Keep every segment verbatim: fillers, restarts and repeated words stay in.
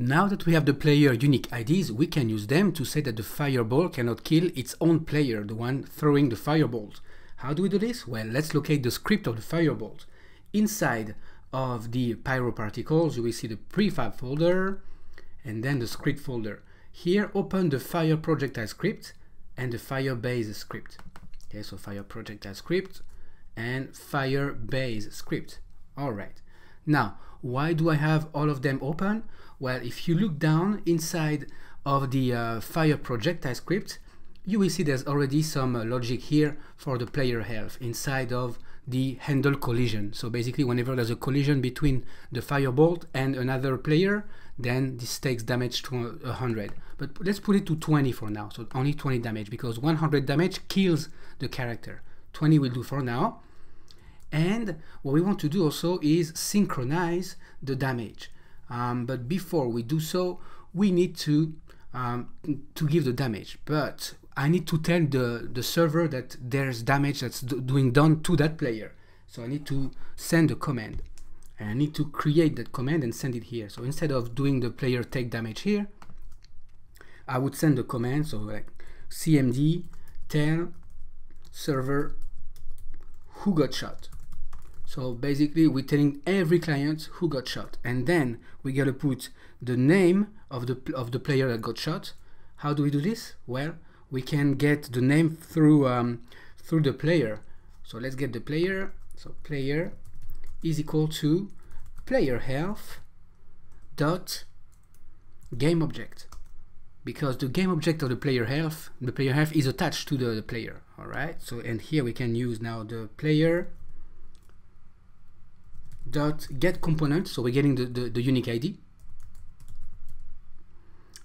Now that we have the player unique I Ds, we can use them to say that the fireball cannot kill its own player, the one throwing the fireballs. How do we do this? Well, let's locate the script of the fireballs. Inside of the pyro particles, you will see the prefab folder and then the script folder. Here, open the fire projectile script and the Firebase script. Okay, so fire projectile script and Firebase script. All right. Now, why do I have all of them open? Well, if you look down inside of the uh, fire projectile script, you will see there's already some uh, logic here for the player health inside of the handle collision. So basically, whenever there's a collision between the firebolt and another player, then this takes damage to one hundred. But let's put it to twenty for now, so only twenty damage, because one hundred damage kills the character. twenty will do for now. And what we want to do also is synchronize the damage. Um, but before we do so, we need to um, to give the damage. But I need to tell the, the server that there's damage that's doing done to that player. So I need to send a command. And I need to create that command and send it here. So instead of doing the player take damage here, I would send a command. So like cmd tell server who got shot. So basically we're telling every client who got shot, and then we gotta put the name of the of the player that got shot. How do we do this? Well, we can get the name through um, through the player. So let's get the player. So player is equal to PlayerHealth.GameObject, because the game object of the player health, the player health is attached to the, the player. All right. So and here we can use now the player dot get component, so we're getting the, the, the unique I D,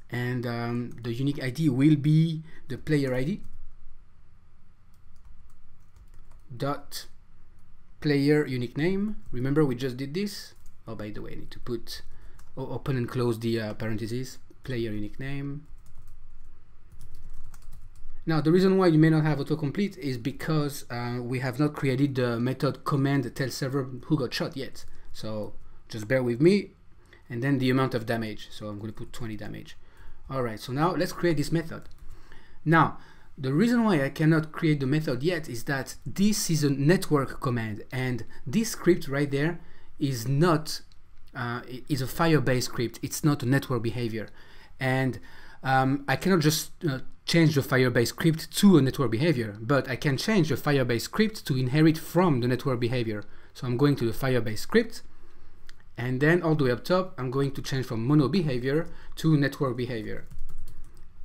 and um, the unique I D will be the player I D dot player unique name. Remember, we just did this. Oh, by the way, I need to put oh, open and close the uh, parentheses, player unique name. Now, the reason why you may not have autocomplete is because uh, we have not created the method command tell server who got shot yet. So just bear with me. And then the amount of damage. So I'm going to put twenty damage. All right. So now let's create this method. Now, the reason why I cannot create the method yet is that this is a network command, and this script right there is not uh, is a Firebase script. It's not a network behavior, and um, I cannot just uh, change the Firebase script to a network behavior, but I can change the Firebase script to inherit from the network behavior. So I'm going to the Firebase script, and then all the way up top, I'm going to change from mono behavior to network behavior.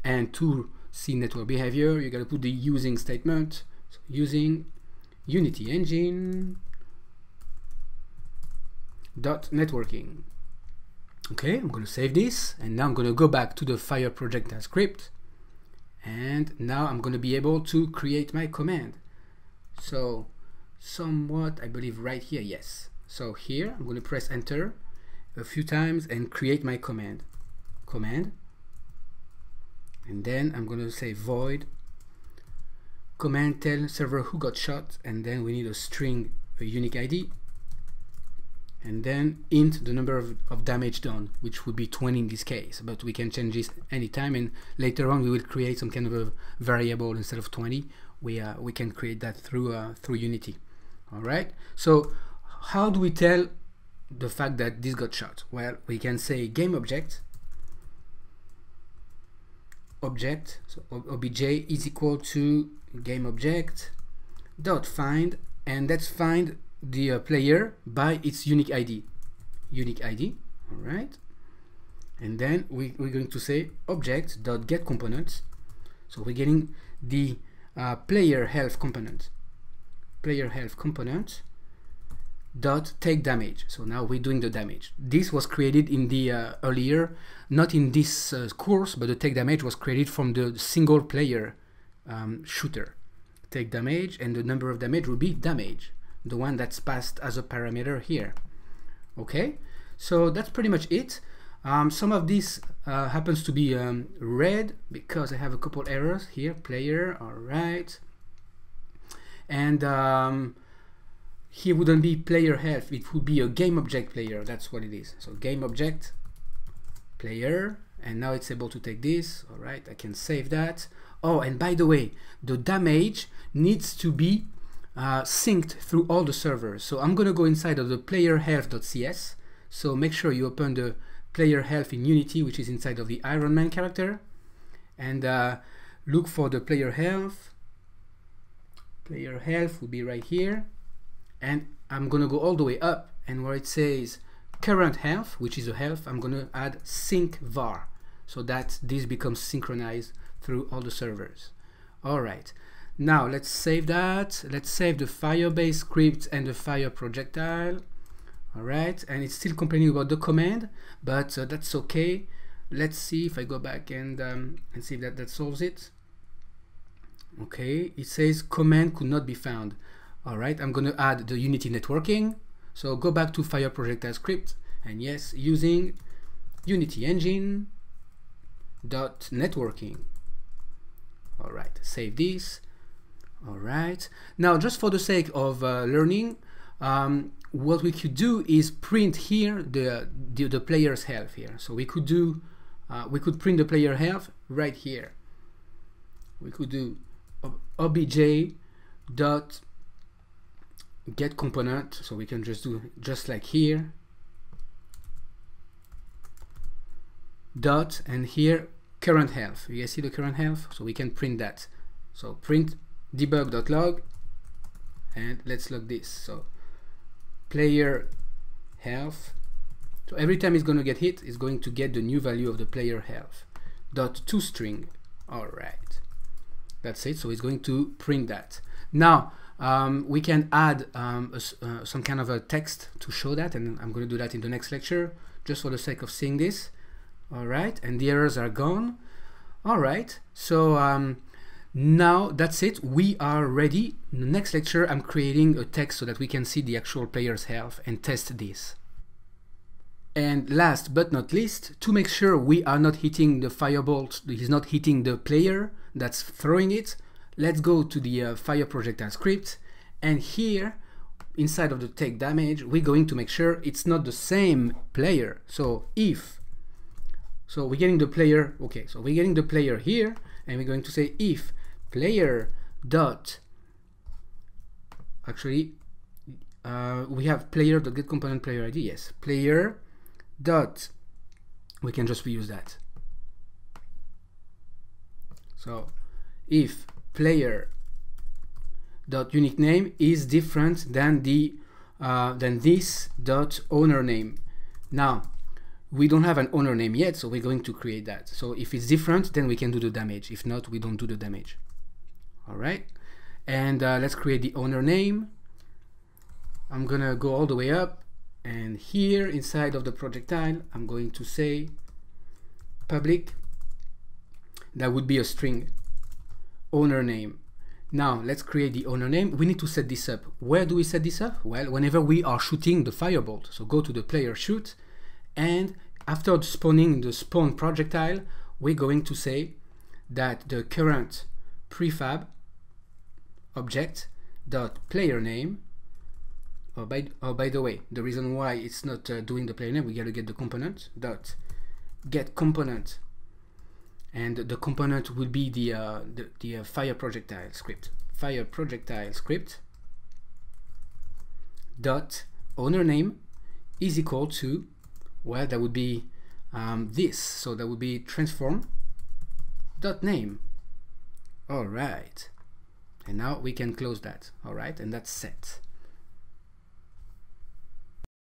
And to see network behavior, you gotta put the using statement. So using UnityEngine.networking. Okay, I'm gonna save this, and now I'm gonna go back to the fire projectile script. And now I'm going to be able to create my command. So somewhat, I believe right here, yes. So here I'm going to press enter a few times and create my command. Command. And then I'm going to say void command tell server who got shot. And then we need a string, a unique I D. And then int the number of, of damage done, which would be twenty in this case, but we can change this anytime, and later on we will create some kind of a variable instead of twenty. We uh, we can create that through uh, through Unity. All right. So how do we tell the fact that this got shot? Well, we can say game object object so obj is equal to game object dot find, and let's find the uh, player by its unique I D, unique I D, all right. And then we, we're going to say object dot get components, so we're getting the uh, player health component, player health component dot take damage. So now we're doing the damage. This was created in the uh, earlier, not in this uh, course, but the take damage was created from the single player um, shooter. Take damage, and the number of damage will be damage, the one that's passed as a parameter here. Okay, so that's pretty much it. Um, some of this uh, happens to be um, red because I have a couple errors here. Player, all right. And um, here wouldn't be player health, it would be a game object player. That's what it is. So game object player, and now it's able to take this. All right, I can save that. Oh, and by the way, the damage needs to be uh, synced through all the servers. So I'm gonna go inside of the player health dot c s. So make sure you open the player health in Unity, which is inside of the Iron Man character, and uh, look for the player health. Player health will be right here, and I'm gonna go all the way up, and where it says current health, which is a health, I'm gonna add SyncVar, so that this becomes synchronized through all the servers. All right, now let's save that. Let's save the Firebase script and the fire projectile. All right, and it's still complaining about the command, but uh, that's okay. Let's see if I go back and um, and see if that that solves it. Okay, it says command could not be found. All right, I'm gonna add the Unity networking. So go back to fire projectile script, and yes, using Unity Engine dot networking. All right, save this. All right, now just for the sake of uh, learning, um, what we could do is print here the the, the player's health here. So we could do uh, we could print the player health right here. We could do obj dot get component, so we can just do just like here dot, and here current health. You guys see the current health, so we can print that. So print debug dot log, and let's log this. So player health, so every time it's going to get hit, it's going to get the new value of the player health dot to string. All right, that's it. So it's going to print that. Now um, we can add um, a, uh, some kind of a text to show that, and I'm going to do that in the next lecture, just for the sake of seeing this. All right, and the errors are gone. All right, so um, now that's it. We are ready. In the next lecture, I'm creating a text so that we can see the actual player's health and test this. And last but not least, to make sure we are not hitting the firebolt, he's not hitting the player that's throwing it, let's go to the uh, fire projectile script, and here inside of the take damage, we're going to make sure it's not the same player. So if so we're getting the player, okay, so we're getting the player here, and we're going to say if player dot actually uh, we have player dot get component player I D, yes, player dot, we can just reuse that. So if player dot unique name is different than the uh, than this dot owner name. Now we don't have an owner name yet, so we're going to create that. So if it's different, then we can do the damage. If not, we don't do the damage. All right, and uh, let's create the owner name. I'm gonna go all the way up, and here inside of the projectile, I'm going to say public, that would be a string, owner name. Now let's create the owner name. We need to set this up. Where do we set this up? Well, whenever we are shooting the firebolt. So go to the player shoot, and after spawning the spawn projectile, we're going to say that the current prefab object dot player name. Oh, by oh, by the way, the reason why it's not uh, doing the player name, we gotta get the component dot get component, and the component will be the uh, the, the uh, fire projectile script. Fire projectile script dot owner name is equal to, well, that would be um, this, so that would be transform dot name. All right, and now we can close that. All right, and that's set.